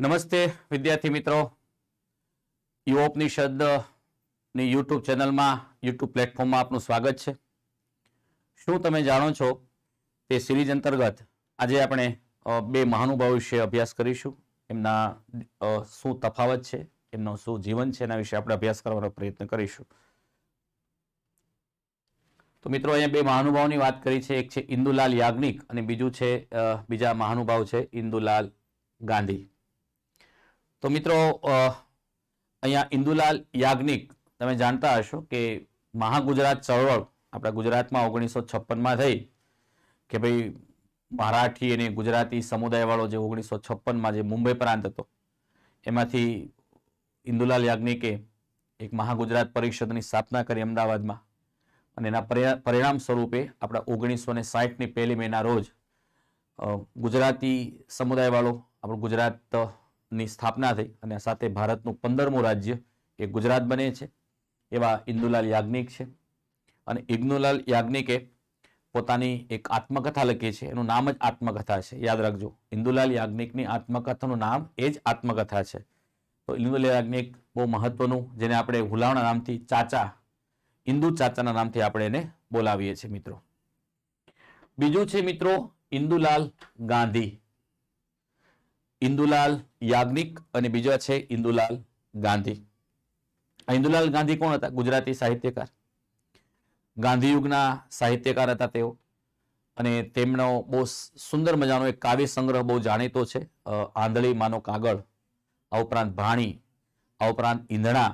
नमस्ते विद्यार्थी मित्रों, युवोपनिषद ने यूट्यूब चैनल में यूट्यूब प्लेटफॉर्म में आपनु स्वागत है। शू तमे जाणो छो ते सीरीज अंतर्गत आज आपणे बे महानुभाव विषे अभ्यास करीशुं। एमना शू तफावत है, एमनो शू जीवन है, एना विषे आपणे अभ्यास करवानो प्रयत्न करीशुं। तो मित्रों अहींया बे महानुभावनी वात करी छे, एक छे इंदुलाल याज्ञिक अने बीजो छे बीजा महानुभाव छे इंदुलाल गांधी। तो मित्रों अहींया इंदुलाल याज्ञिक तमे जानता हशो के महागुजरात चळवळ आपणा गुजरातमां 1956 मां थई, के भाई मराठी अने गुजराती समुदाय वाळो जे 1956 मां जे मुंबई प्रांत हतो एमांथी इंदुलाल याज्ञिके एक महागुजरात परिषदनी स्थापना करी अमदावादमां। परिणाम स्वरूपे अपना 1960 पहली महीना रोज गुजराती समुदाय वालों अपना गुजरात नी स्थापना थी और साथ भारत नु 15मुं राज्य ए गुजरात बने छे। एवा इंदुलाल याज्ञिक छे अने इंदुलाल याज्ञिके पोतानी एक आत्मकथा लखी है। एनुं नाम ज आत्मकथा है, याद रखजो। इंदुलाल याज्ञिकनी आत्मकथानुं नाम ए ज आत्मकथा है। तो इंदुलाल याज्ञिक बहु महत्वनुं, जेने आपणे हुलावणा नामथी चाचा इंदु चाचाना नामथी आपणे बोलावीए छे। मित्रों बीजो छे मित्रों इंदुलाल गांधी, इंदुलाल याज्ञिक अने बीजा छे इंदुलाल गांधी। इंदुलाल गांधी कोण हता? गुजराती साहित्यकार, गांधीयुगना साहित्यकार हता तेओ। अने तेमनो बहु सुंदर मजानो एक काव्य संग्रह बहु जाणीतो छे, आंधळी मानो कागळ, आ उपरांत भाणी, आ उपरांत ईंधणा,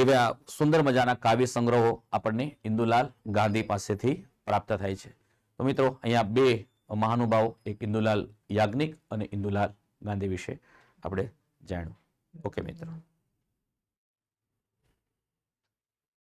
एवा सुंदर मजाना काव्य संग्रहो आपणे इंदुलाल गांधी पासेथी प्राप्त थाय छे। तो मित्रों अहींया बे महानुभाव, एक इंदुलाल याज्ञिक अने इंदुलाल गांधी विषे आपणे जाण्युं। ओके मित्रों।